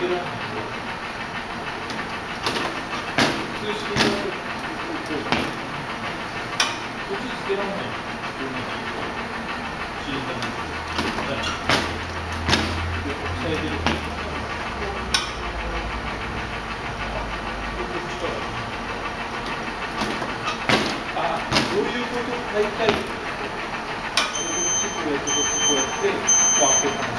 こうやって。